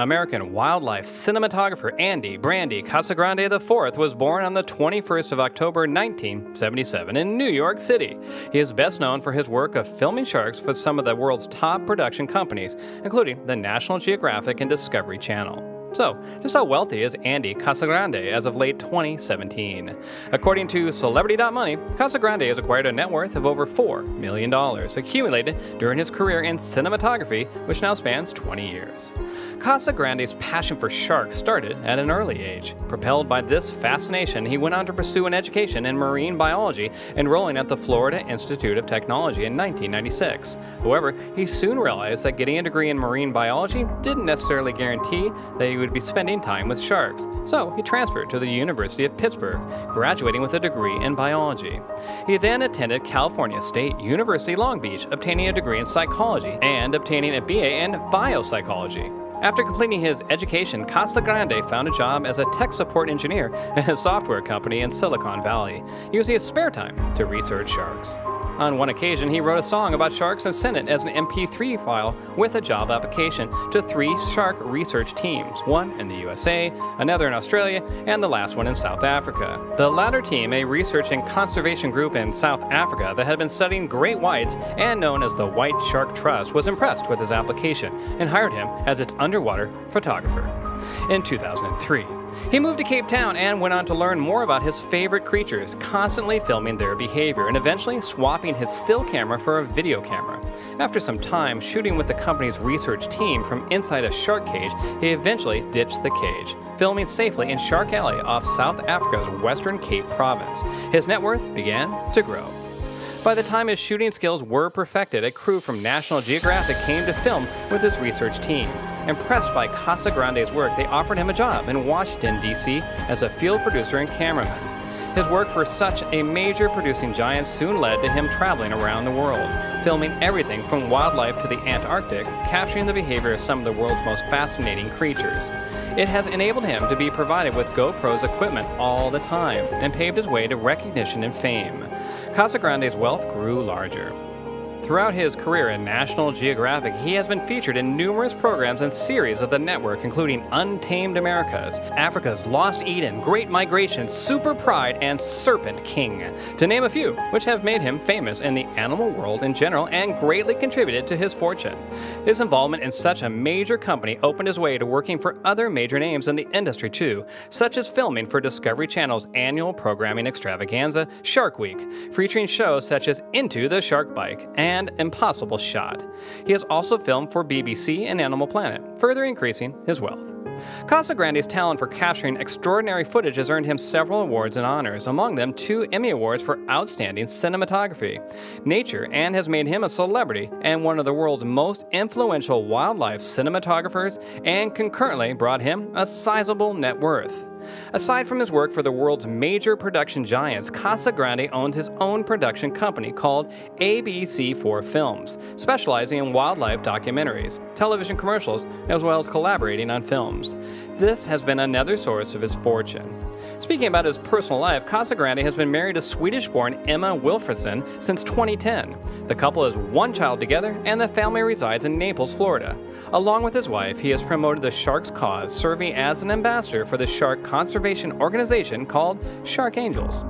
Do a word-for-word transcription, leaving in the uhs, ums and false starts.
American wildlife cinematographer Andy Brandy Casagrande the fourth was born on the twenty-first of October nineteen seventy-seven in New York City. He is best known for his work of filming sharks for some of the world's top production companies, including the National Geographic and Discovery Channel. So, just how wealthy is Andy Casagrande as of late twenty seventeen? According to Celebrity.Money, Casagrande has acquired a net worth of over four million dollars, accumulated during his career in cinematography, which now spans twenty years. Casagrande's passion for sharks started at an early age. Propelled by this fascination, he went on to pursue an education in marine biology, enrolling at the Florida Institute of Technology in nineteen ninety-six. However, he soon realized that getting a degree in marine biology didn't necessarily guarantee that he would would be spending time with sharks, so he transferred to the University of Pittsburgh, graduating with a degree in biology. He then attended California State University, Long Beach, obtaining a degree in psychology and obtaining a B A in biopsychology. After completing his education, Casagrande found a job as a tech support engineer at a software company in Silicon Valley, using his spare time to research sharks. On one occasion, he wrote a song about sharks and sent it as an M P three file with a job application to three shark research teams, one in the U S A, another in Australia, and the last one in South Africa. The latter team, a research and conservation group in South Africa that had been studying great whites and known as the White Shark Trust, was impressed with his application and hired him as its underwater photographer. In two thousand three, he moved to Cape Town and went on to learn more about his favorite creatures, constantly filming their behavior and eventually swapping his still camera for a video camera. After some time shooting with the company's research team from inside a shark cage, he eventually ditched the cage, filming safely in Shark Alley off South Africa's Western Cape Province. His net worth began to grow. By the time his shooting skills were perfected, a crew from National Geographic came to film with his research team. Impressed by Casagrande's work, they offered him a job in Washington, D C as a field producer and cameraman. His work for such a major producing giant soon led to him traveling around the world, filming everything from wildlife to the Antarctic, capturing the behavior of some of the world's most fascinating creatures. It has enabled him to be provided with GoPro's equipment all the time and paved his way to recognition and fame. Casagrande's wealth grew larger. Throughout his career in National Geographic, he has been featured in numerous programs and series of the network, including Untamed Americas, Africa's Lost Eden, Great Migration, Super Pride, and Serpent King, to name a few, which have made him famous in the animal world in general and greatly contributed to his fortune. His involvement in such a major company opened his way to working for other major names in the industry too, such as filming for Discovery Channel's annual programming extravaganza, Shark Week, featuring shows such as Into the Shark Bike and and Impossible Shot. He has also filmed for B B C and Animal Planet, further increasing his wealth. Casagrande's talent for capturing extraordinary footage has earned him several awards and honors, among them two Emmy Awards for Outstanding Cinematography, Nature, and has made him a celebrity and one of the world's most influential wildlife cinematographers, and concurrently brought him a sizable net worth. Aside from his work for the world's major production giants, Casagrande owns his own production company called A B C four Films, specializing in wildlife documentaries, television commercials, as well as collaborating on films. This has been another source of his fortune. Speaking about his personal life, Casagrande has been married to Swedish-born Emma Wilfredson since twenty ten. The couple has one child together, and the family resides in Naples, Florida. Along with his wife, he has promoted the shark's cause, serving as an ambassador for the shark conservation organization called Shark Angels.